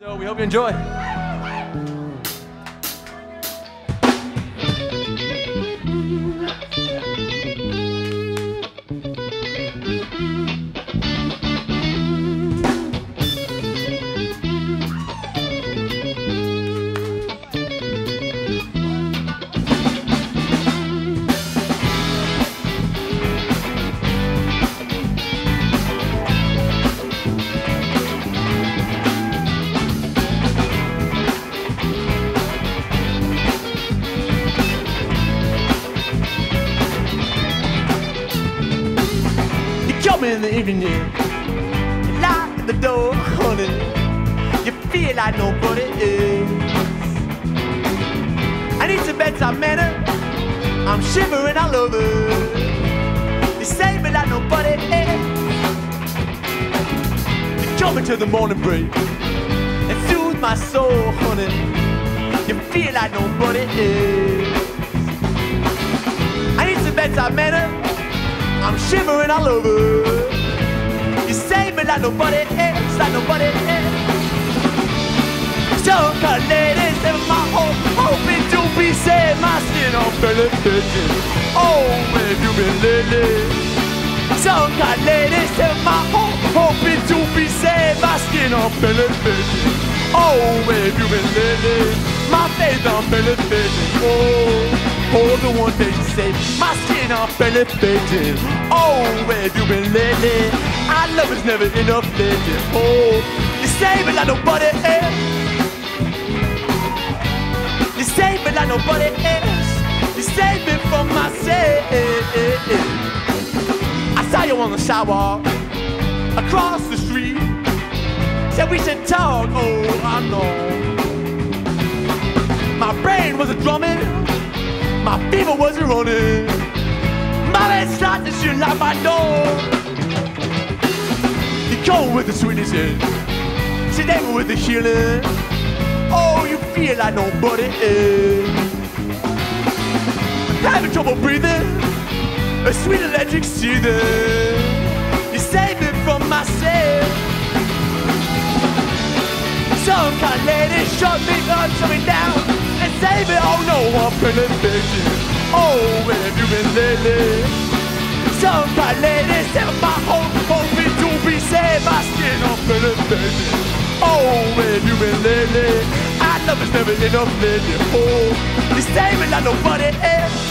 So we hope you enjoy. In the evening, you knock at the door, honey. You feel like nobody else. I need some bedtime manner. I'm shivering all over. You save me like nobody else. You jump into the morning break and soothe my soul, honey. You feel like nobody else. I need some bedtime manner. I'm shivering all over. You save me like nobody else, like nobody else. So cut ladies in my home, hoping to be saved. My skin on belly bitches. Oh, where have you been lately? So cut ladies in my home, hoping to be saved. My skin on belly bitches. Oh, where have you been lately? My face on belly bitches. Oh. Hold the one that you say, my skin on belly bitches. Oh, where have you been lately? Our love is never enough, baby. Oh, you save me like nobody else. You save me like nobody else. You save me from myself. I saw you on the sidewalk, across the street. Said we should talk, oh, I know. My brain was a drumming. My fever was running. My head started to shoot like my door. You go with the sweetness in. She never with the healing. Oh, you feel like nobody is. Having trouble breathing. A sweet electric seething. You save me from myself. Some kind of lady shut me up, shut me down. Save it, oh no, I'm feeling bitchy. Oh, where have you been lately? Some kind lady set my home for me to be saved. My skin, I'm feeling bitchy. Oh, where have you been lately? I love is never enough, lately. Oh, you save it like nobody else.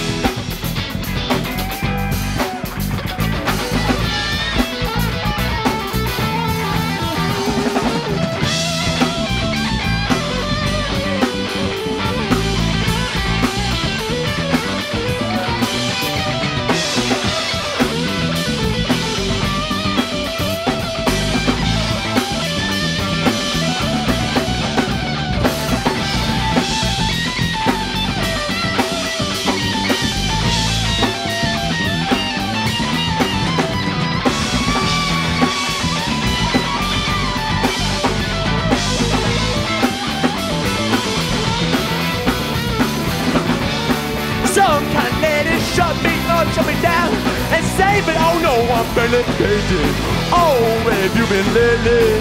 Some kind of lady shut me up, shut me down, and save it. Oh no, I'm barely dating. Oh, where have you been lately?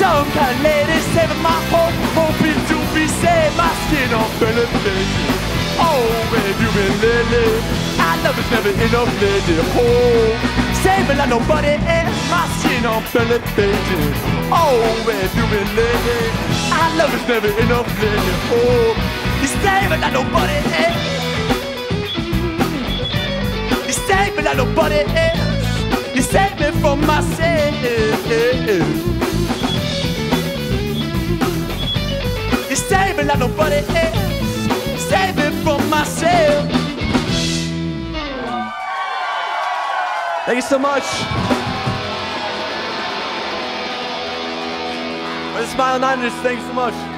Some kind of lady saving my hope, hoping to be saved. My skin on barely dating. Oh, where have you been lately? I love is never enough, lady. Oh, save it like nobody else. My skin on barely dating. Oh, where have you been lately? I love is never enough, lady. Oh, you save it like nobody else. You save me like nobody else. You save me from myself. You save me like nobody else. You save me from myself. Thank you so much. For The Smiling Islanders, thank you so much.